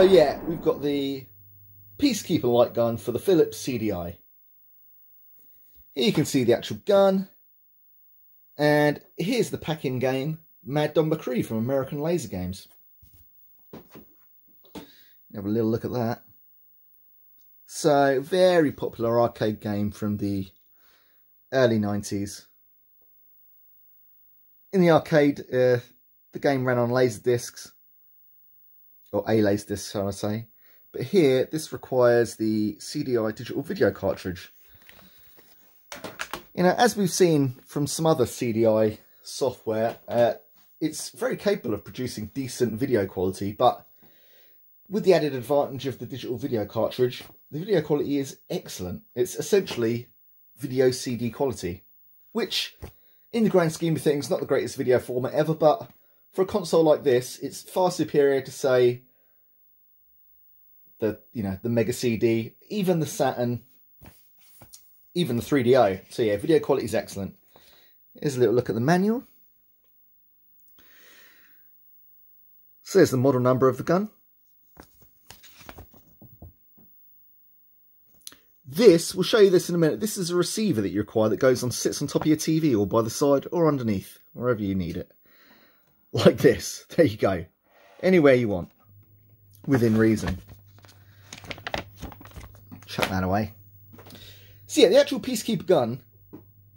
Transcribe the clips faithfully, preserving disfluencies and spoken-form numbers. So yeah, we've got the Peacekeeper light gun for the Philips C D I. Here you can see the actual gun. And here's the pack-in game, Mad Dog McCree from American Laser Games. Have a little look at that. So, very popular arcade game from the early nineties. In the arcade, uh, the game ran on laser discs, or a laser disc, shall I say. But here, this requires the C D I digital video cartridge. You know, as we've seen from some other C D I software, uh, it's very capable of producing decent video quality, but with the added advantage of the digital video cartridge, the video quality is excellent. It's essentially video C D quality, which in the grand scheme of things, not the greatest video format ever, but for a console like this, it's far superior to, say, the, you know, the Mega C D, even the Saturn, even the three D O. So yeah, video quality is excellent. Here's a little look at the manual. So there's the model number of the gun. This, we'll show you this in a minute, this is a receiver that you require that goes on, sits on top of your T V or by the side or underneath, wherever you need it. Like this, there you go. Anywhere you want, within reason. Chuck that away. So yeah, the actual Peacekeeper gun,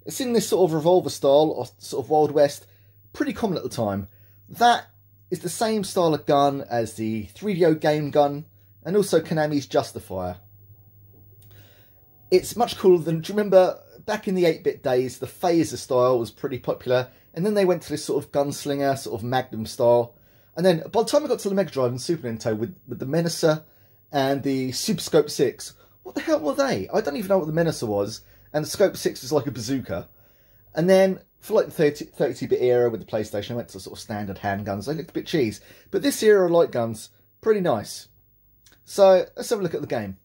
it's in this sort of revolver style or sort of Wild West, pretty common at the time. That is the same style of gun as the three D O game gun and also Konami's Justifier. It's much cooler than, do you remember, back in the eight bit days, the phaser style was pretty popular, and then they went to this sort of gunslinger, sort of Magnum style, and then by the time I got to the Mega Drive and Super Nintendo with, with the Menacer and the Super Scope six, what the hell were they? I don't even know what the Menacer was, and the Scope six was like a bazooka. And then, for like the thirty-two bit era with the PlayStation, I went to sort of standard handguns, they looked a bit cheese. But this era of light guns, pretty nice. So, let's have a look at the game.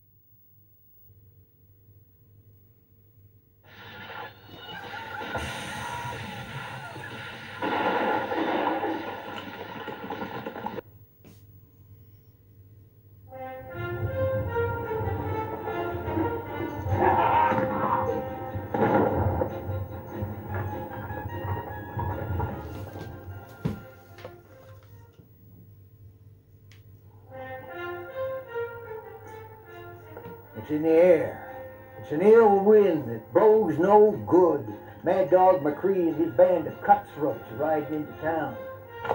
It's in the air. It's an ill wind that blows no good. Mad Dog McCree and his band of cutthroats ride into town.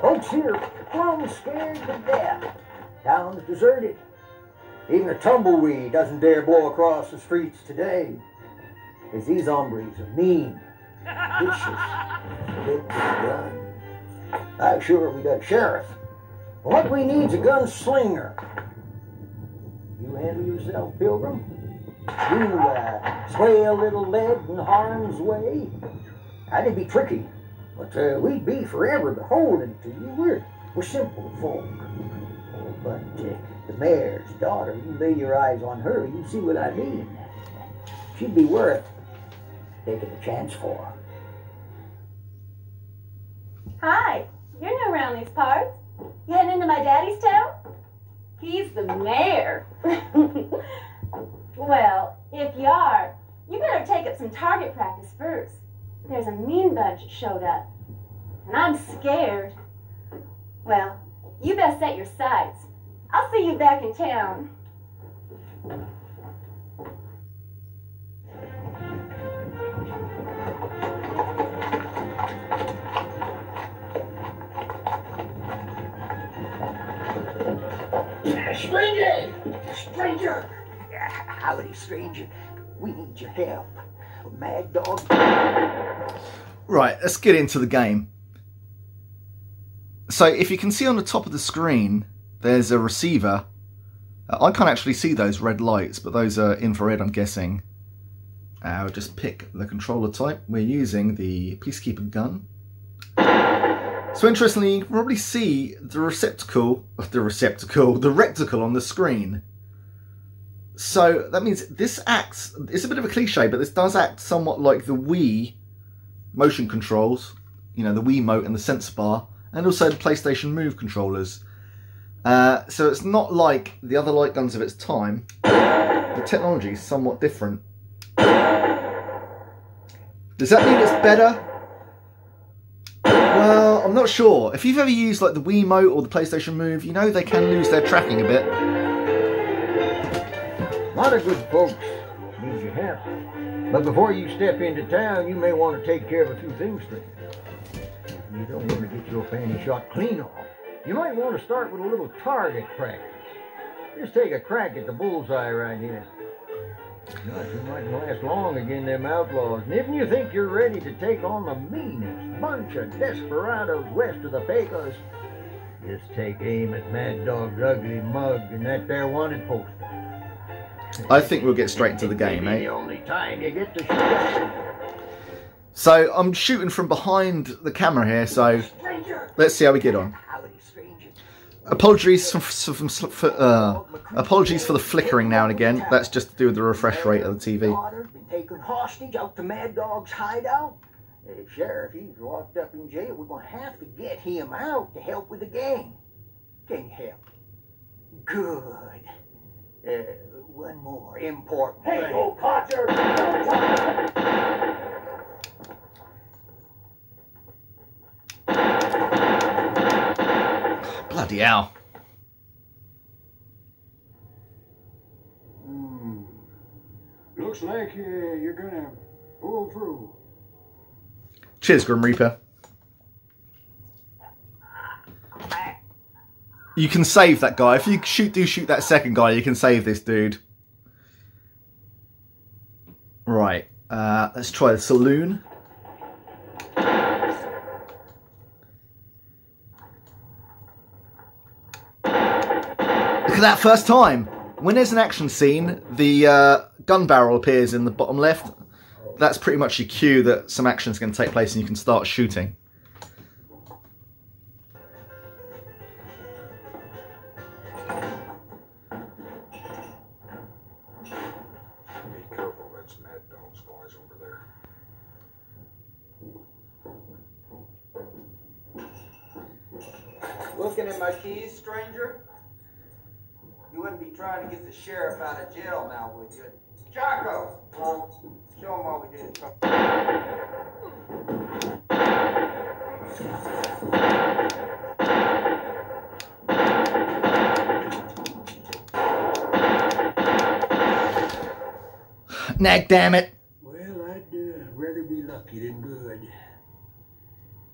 Folks here plumb scared to death. Town's deserted. Even a tumbleweed doesn't dare blow across the streets today. As these hombres are mean, vicious, with guns. I'm sure we got a sheriff. But what we need's a gunslinger. You handle yourself, Pilgrim. You uh, sway a little lead in harm's way. That'd be tricky, but uh, we'd be forever beholden to you. We're, we're simple folk. Oh, but uh, the mayor's daughter, you lay your eyes on her, you see what I mean. She'd be worth taking a chance for. Hi, you're new around these parts. You heading into my daddy's town? He's the mayor. Well, if you are, you better take up some target practice first. There's a mean bunch showed up, and I'm scared. Well, you best set your sights. I'll see you back in town. Stranger! Stranger! Howdy, stranger. We need your help. Mad Dog. Right, let's get into the game. So, if you can see on the top of the screen, there's a receiver. I can't actually see those red lights, but those are infrared, I'm guessing. I'll just pick the controller type. We're using the Peacekeeper gun. So interestingly, you can probably see the receptacle, the receptacle, the reticle on the screen. So that means this acts, it's a bit of a cliche, but this does act somewhat like the Wii motion controls, you know, the Wii Mote and the sensor bar, and also the PlayStation Move controllers. Uh, so it's not like the other light guns of its time. The technology is somewhat different. Does that mean it's better? Well, I'm not sure. If you've ever used like the Wii Mote or the PlayStation Move, you know they can lose their tracking a bit. A lot of good folks use your hands, but before you step into town, you may want to take care of a few things straight. You don't want to get your fanny shot clean off. You might want to start with a little target practice. Just take a crack at the bullseye right here. Not you might last long again, them outlaws. And if you think you're ready to take on the meanest bunch of desperados west of the Pecos, just take aim at Mad Dog's ugly mug and that there wanted poster. I think we'll get straight into the game, eh? The only time you get to shoot. So I'm shooting from behind the camera here, so let's see how we get on. Apologies for, for, for uh, apologies for the flickering now and again. That's just to do with the refresh rate of the T V. Taken hostage out to Mad Dog's hideout. Sheriff, he's locked up in jail. We're gonna have to get him out to help with the gang. Can you help? Good. Uh, one more important. Hey, old Potter! Bloody hell. Mm. Looks like uh, you're gonna pull through. Cheers, Grim Reaper. You can save that guy. If you shoot, do shoot that second guy, you can save this dude. Right. Uh, let's try the saloon. That first time when there's an action scene, the uh, gun barrel appears in the bottom left. That's pretty much your cue that some action's going to take place and you can start shooting. Be careful, that's Mad Dog's boys over there. Looking at my keys, stranger? You wouldn't be trying to get the sheriff out of jail now, would you? Jocko! Huh? Show him what we did. Nag, damn it! Well, I'd uh, rather be lucky than good.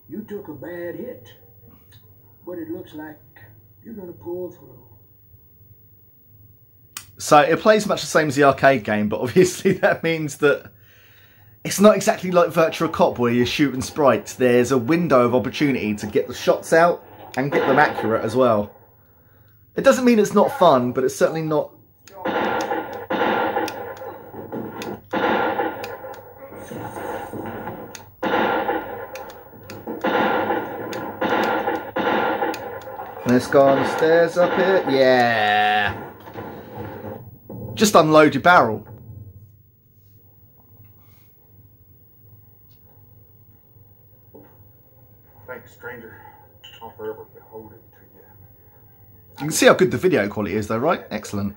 You took a bad hit, but it looks like you're going to pull through. So it plays much the same as the arcade game, but obviously that means that it's not exactly like Virtua Cop where you're shooting sprites. There's a window of opportunity to get the shots out and get them accurate as well. It doesn't mean it's not fun, but it's certainly not... Let's go on the stairs up here. Yeah! Just unload your barrel. Thanks, stranger. I'll forever be beholden to you. You can see how good the video quality is though, right? Excellent.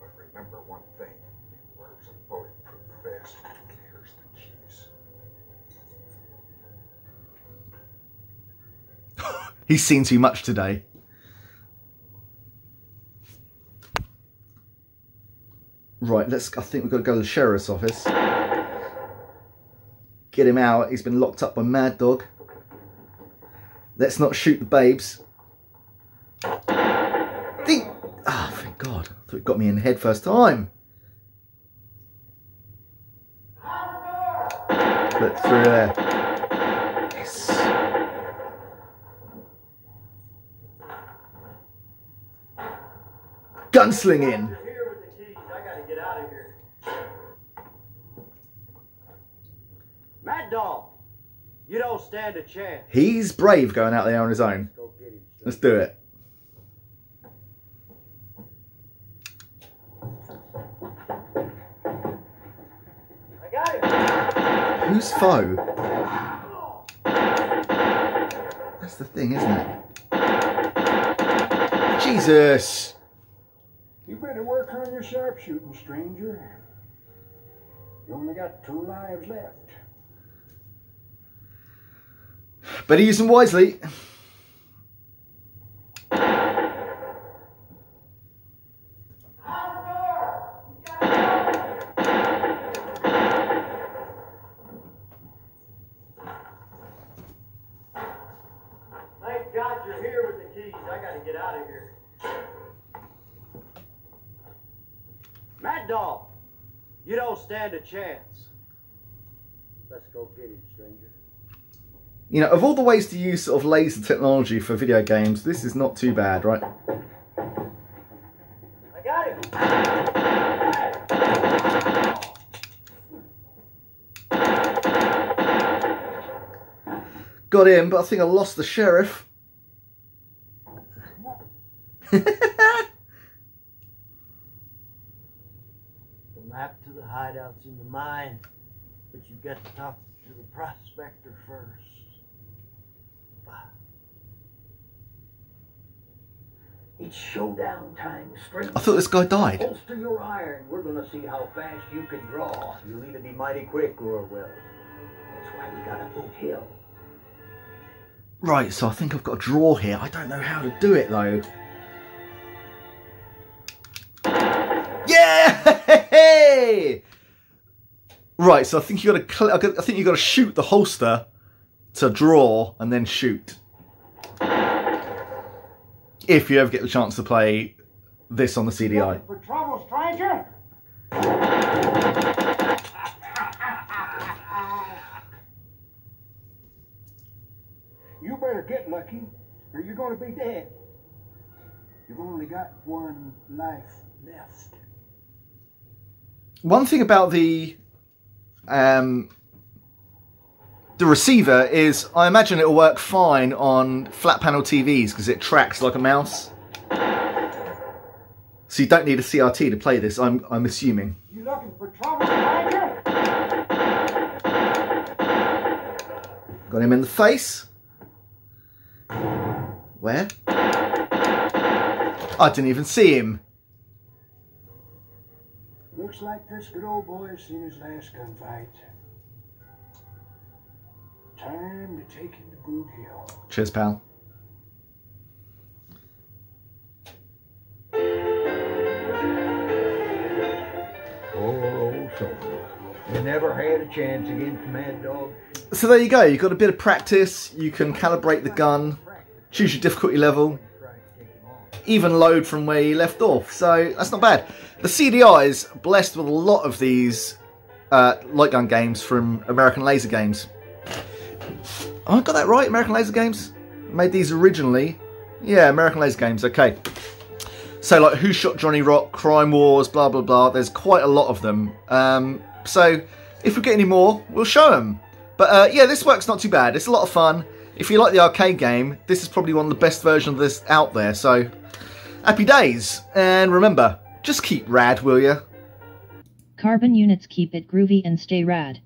But remember one thing. It wears a bulletproof vest. Here's the keys. He's seen too much today. Right, let's. I think we've got to go to the sheriff's office. Get him out. He's been locked up by Mad Dog. Let's not shoot the babes. Ding! Ah, oh, thank God. I thought it got me in the head first time. Look through there. Yes. Gunslinging! Mad Dog, you don't stand a chance. He's brave going out there on his own. Let's, go get him, Let's do it. I got him. Who's foe? That's the thing, isn't it? Jesus! You better work on your sharpshooting, stranger. You only got two lives left. Better use them wisely. A chance. Let's go get him, stranger. You know, of all the ways to use sort of laser technology for video games, this is not too bad, right? I got him. Got him, but I think I lost the sheriff. Hideouts in the mine, but you've got to talk to the prospector first. Wow. It's showdown time, straight. I thought this guy died. Holster your iron. We're gonna see how fast you can draw. You'll either be mighty quick or well. That's why we gotta boot hill. Right, so I think I've got a draw here. I don't know how to do it though. Yeah! Right, so I think you got to. I think you got to shoot the holster to draw and then shoot. If you ever get the chance to play this on the C D I. For trouble, stranger. You better get lucky, or you're going to be dead. You've only got one life left. One thing about the um, the receiver is I imagine it'll work fine on flat panel T Vs because it tracks like a mouse. So you don't need a C R T to play this, I'm, I'm assuming. You looking for trouble, stranger? Got him in the face. Where? I didn't even see him. Looks like this good old boy's seen his last gunfight. Time to take him to Boot Hill. Cheers, pal. Oh, so you never had a chance against Mad Dog. So there you go. You've got a bit of practice. You can calibrate the gun, choose your difficulty level, even load from where you left off, so that's not bad. The C D I is blessed with a lot of these uh, light gun games from American Laser Games. Oh, I got that right, American Laser Games? Made these originally. Yeah, American Laser Games, okay. So like Who Shot Johnny Rock, Crime Wars, blah, blah, blah. There's quite a lot of them. Um, so if we get any more, we'll show them. But uh, yeah, this works not too bad. It's a lot of fun. If you like the arcade game, this is probably one of the best versions of this out there, so happy days. And remember, just keep rad, will ya? Carbon units, keep it groovy and stay rad.